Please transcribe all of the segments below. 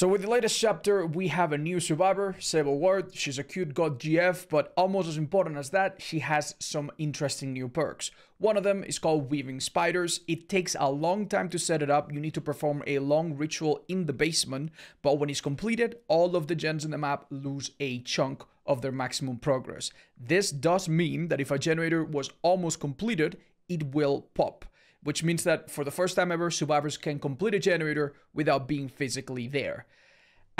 So with the latest chapter, we have a new survivor, Sable Ward. She's a cute god GF, but almost as important as that, she has some interesting new perks. One of them is called Weaving Spiders. It takes a long time to set it up. You need to perform a long ritual in the basement, but when it's completed, all of the gens in the map lose a chunk of their maximum progress. This does mean that if a generator was almost completed, it will pop, which means that for the first time ever, survivors can complete a generator without being physically there.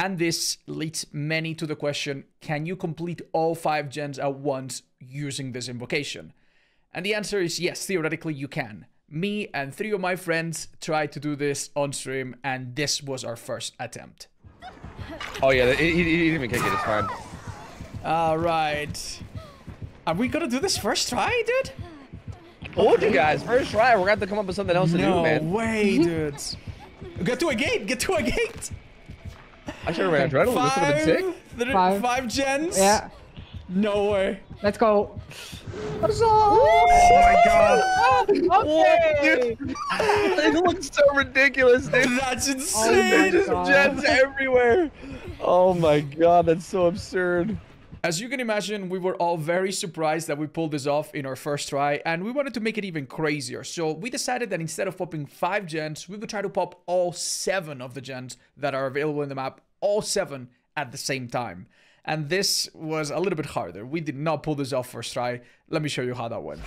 And this leads many to the question, can you complete all 5 gens at once using this invocation? And the answer is yes, theoretically you can. Me and 3 of my friends tried to do this on stream, and this was our first attempt. Oh yeah, he didn't even kick it, it's fine. Alright. Are we gonna do this first try, dude? Told you guys, first try, we're gonna have to come up with something else to do, man. No way, dudes. Get to a gate, get to a gate! I should've ran adrenaline, this would've been sick. 5 gens? Yeah. No way. Let's go. Oh my god. Okay. Dude, it looks so ridiculous, dude. That's insane. There's gens everywhere. Oh my god, that's so absurd. As you can imagine, we were all very surprised that we pulled this off in our first try, and we wanted to make it even crazier. So we decided that instead of popping 5 gens, we would try to pop all 7 of the gens that are available in the map, all 7 at the same time. And this was a little bit harder. We did not pull this off first try. Let me show you how that went.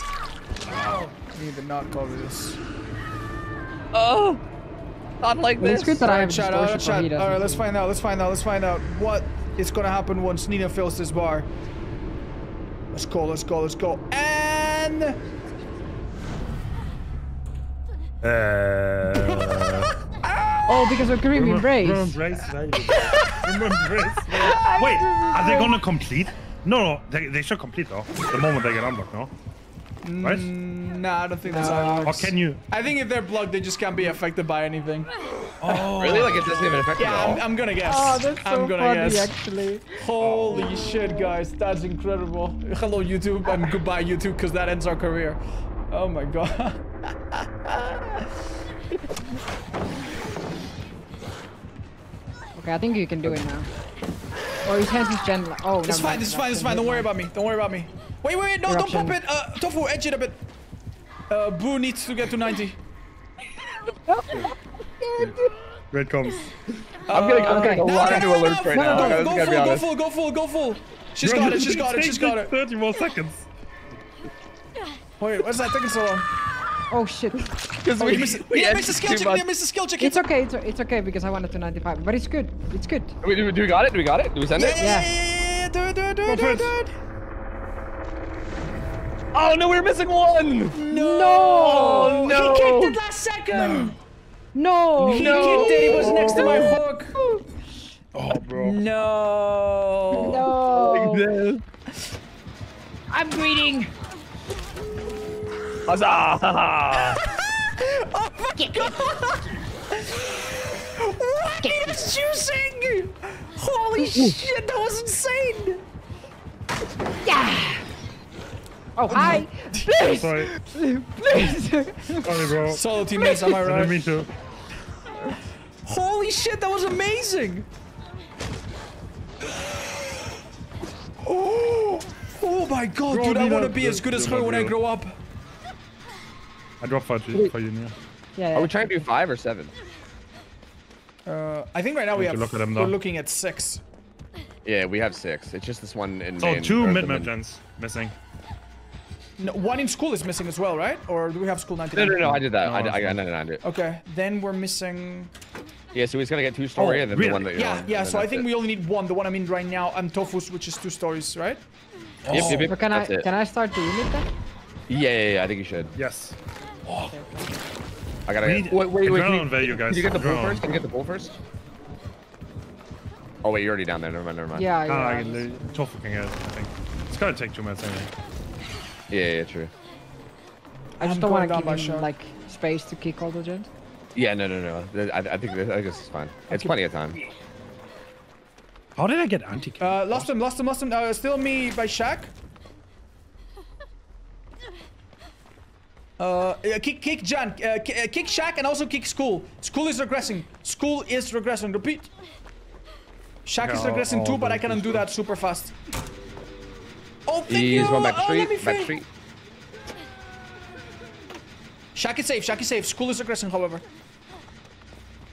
Wow, we did not cover this. Oh, not like this. Shout out. All right, let's find out what is gonna happen once Nina fills this bar. Let's go. And oh, because we're gonna embrace. Wait, are they gonna complete? No, they should complete though. The moment they get unblocked, no? Right? Nah, I don't think that's how it works. Or can you? I think if they're blocked, they just can't be affected by anything. Oh. Really? Like it doesn't even affect them at all? Yeah, I'm gonna guess. Oh, that's so funny, actually. Holy shit, guys. That's incredible. Hello, YouTube. And goodbye, YouTube, because that ends our career. Oh my god. Okay, I think you can do it now. Or his hands is gen. Oh, it's fine. It's fine. Don't worry about me. Wait. No, Eruption. Don't pop it. Tofu, edge it a bit. Blue needs to get to 90. Red comes. I'm gonna go right now. Go full. She's got it. 30 more seconds. Wait, what's that taking so long? Oh shit! Because we missed the skill check. It's okay because I wanted to 95, but it's good. It's good. Do we got it? Do we send it? Yeah. Do it. Oh no, we're missing one. No. He kicked it last second. No. He kicked it. He was next to my hook. Oh bro. No. I'm greeting. Huzzah! Oh my god! What he was choosing! Holy shit, that was insane! Yeah! Oh, hi! Please! Sorry. Please! Sorry, bro. Solo team mates, am I right? Me too. Holy shit, that was amazing! Oh my god, bro, dude, I want to be as good as her when I grow up. I dropped 5 for you, Nia. Yeah. Are we trying to do 5 or 7? I think right now we're looking at 6. Yeah, we have 6. It's just this one in. Oh, 2 mid-map gens missing. No, 1 in school is missing as well, right? Or do we have school 99? No, I did that. No, I got 99. Okay, then we're missing. Yeah, so he's gonna get 2 story and then the one that you're on. Yeah, so I think we only need 1, the one I'm in right now, and Tofu's, which is 2 stories, right? Oh. Yep. But can I start doing it then? Yeah, I think you should. Yes. Oh. I gotta get... Wait. Can you get the pull first? Oh, wait, you're already down there. Never mind. Yeah. Tough looking out, I think. It's gonna take 2 minutes anyway. Yeah, true. I just don't want to give him, like, space to kick all the gens. Yeah, no. I think this is fine. It's plenty of time. How did I get anti-kick? Lost him. Still me by Shaq. Kick Jan, kick Shaq, and also kick School. School is regressing. Repeat. Shack is regressing too, but I can undo that super fast. Oh, thank you! One back three, back three. Shack is safe, School is regressing, however.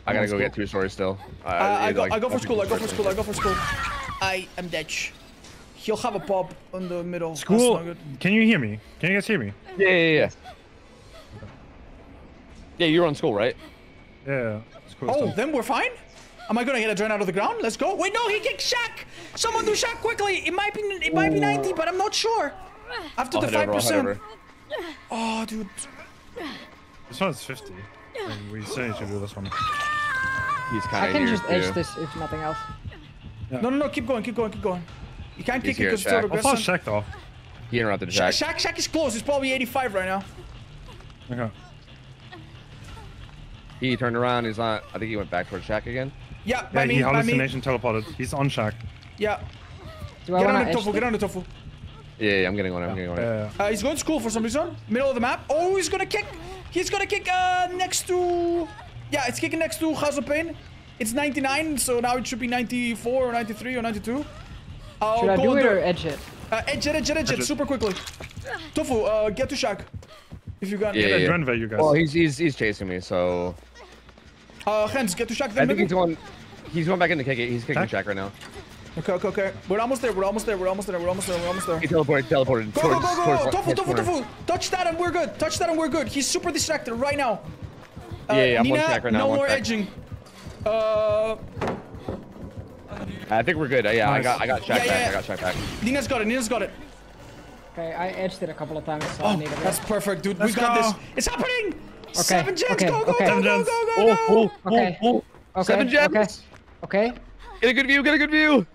I gotta go get two stories still. I go for school. I am dead. He'll have a pop on the middle. School, can you hear me? Can you guys hear me? Yeah. Yeah, you're on school, right? Yeah. School oh, then we're fine? Am I gonna get a drain out of the ground? Let's go. Wait, no, he kicked Shack. Someone do Shack quickly. It might be 90, but I'm not sure. After the 5%. Oh, dude. This one's 50. And we say you should do this one. He's kind of I can just edge this if nothing else. Yeah. No, keep going. You can't kick it because it's still regressing. I'll Shack though. He interrupted Shack. Shack is close. It's probably 85 right now. Okay. He turned around. He's on. I think he went back towards Shack again. Yeah. Yeah. He hallucination teleported. He's on Shack. Yeah. Get on the tofu. Yeah, I'm getting on him. Yeah. He's going to school for some reason. Middle of the map. Oh, he's gonna kick. He's gonna kick next to... Yeah, it's kicking next to House of Pain. It's 99, so now it should be 94 or 93 or 92. Should I do it or edge it? Edge it super quickly. Tofu, get to Shack. If you can. Yeah. You guys. Well, he's chasing me, so... Hens, get to Shack. Then I think he's going back in to kick it. He's kicking Shack right now. Okay. We're almost there. He teleported. Go. Tofu. Touch that and we're good. He's super distracted right now. I'm on Shack right now. No more edging. I think we're good. Nice. I got Shack back. Nina's got it. Okay, I edged it a couple of times. So I need it. That's perfect, dude. Let's go. It's happening. Okay. 7 gems. Okay. Go. Okay. 7 gems. Okay. Get a good view.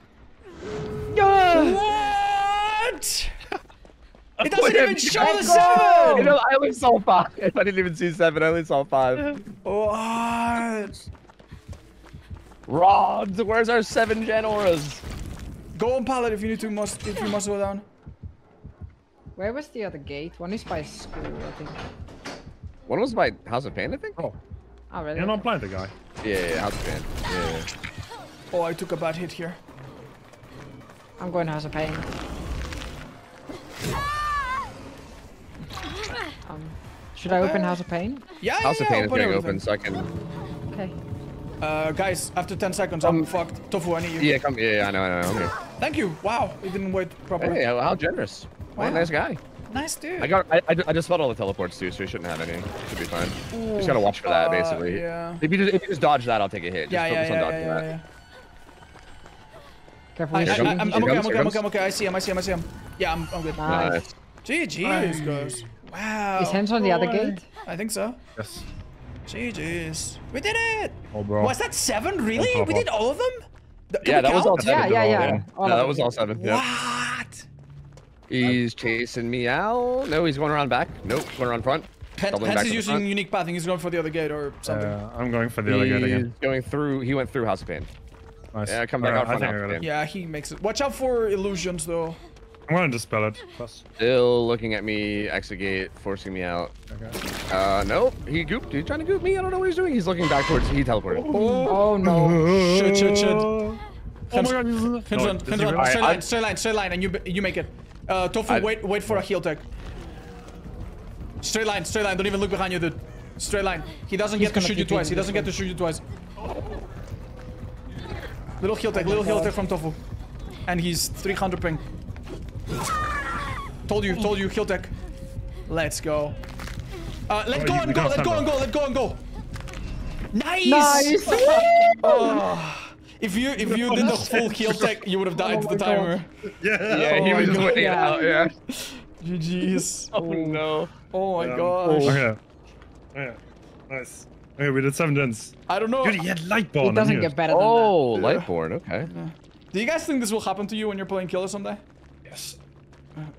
What? It doesn't even show the 7! You know, I only saw 5. I didn't even see 7, I only saw 5. What? Rods, where's our 7 gen auras? Go on pallet if you must go down. Where was the other gate? One is by school, I think. One was by House of Pain, I think? Oh really? You're not playing the guy. Yeah, House of Pain. Yeah. Oh, I took a bad hit here. I'm going to House of Pain. Should I open House of Pain? Yeah, House of Pain is being open, so I can... Okay. Guys, after 10 seconds, I'm fucked. Tofu, I need you. Yeah, come. Yeah, I know. Okay. Thank you. Wow, it didn't wait properly. Hey, how generous. Wow. Nice guy. Nice dude. I just fought all the teleports too, so you shouldn't have any. Should be fine. Ooh, just gotta watch for that, basically. Yeah. If you just dodge that, I'll take a hit. Just focus on dodging that. Yeah. I'm okay. I see him. Yeah, I'm good. Nice. GG's, guys. Wow. Is Hens on the other gate? I think so. Yes. GG's. We did it! Oh, bro. Was that 7? Really? We did all of them? That was all 7. Yeah. No, that was all 7. Yeah. What? He's chasing me out. No, he's going around back. Nope, going around front. Hens is using unique pathing. He's going for the other gate or something. I'm going for the other gate again. He's going through. He went through House of Pain. Nice. Yeah, come back out front. Yeah, he makes it. Watch out for illusions, though. I'm gonna dispel it. Plus. Still looking at me, exit gate, forcing me out. Okay. Nope. He gooped. He's trying to goop me. I don't know what he's doing. He's looking back towards. He teleported. Oh no! Shit. Oh my God! Straight line, and you make it. Tofu, wait for a heal tech. Straight line. Don't even look behind you, dude. Straight line. He doesn't get to shoot you twice. Little heal tech from Tofu. And he's 300 ping. Told you, heal tech. Let's go. Let go and go. Nice! If you did the full heal tech, you would have died to the timer. God. Yeah, he was waiting out, yeah. GG's. Oh no. Oh my gosh. Okay. Nice. Okay, we did 7 gens. I don't know. Dude, he had Lightborn. It doesn't get better than that. Oh, Lightborn, okay. Yeah. Do you guys think this will happen to you when you're playing killer someday? Yes.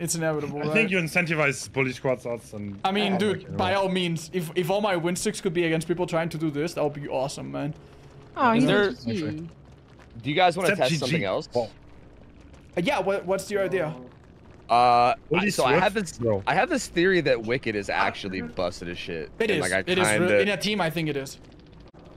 It's inevitable, right? I think you incentivize bully squads odds and... I mean, dude, by all means, if all my win streaks could be against people trying to do this, that would be awesome, man. Oh, do you guys want to test something else? Oh. Yeah, what's your idea? I have this theory that Wicked is actually busted as shit. It is. It is. In a team, I think it is.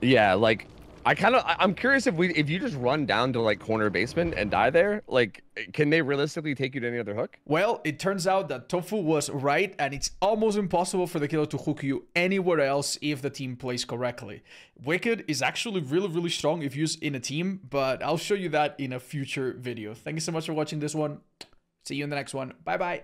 Yeah, like I'm curious if you just run down to like corner basement and die there, like can they realistically take you to any other hook? Well, it turns out that Tofu was right, and it's almost impossible for the killer to hook you anywhere else if the team plays correctly. Wicked is actually really, really strong if used in a team, but I'll show you that in a future video. Thank you so much for watching this one. See you in the next one. Bye bye.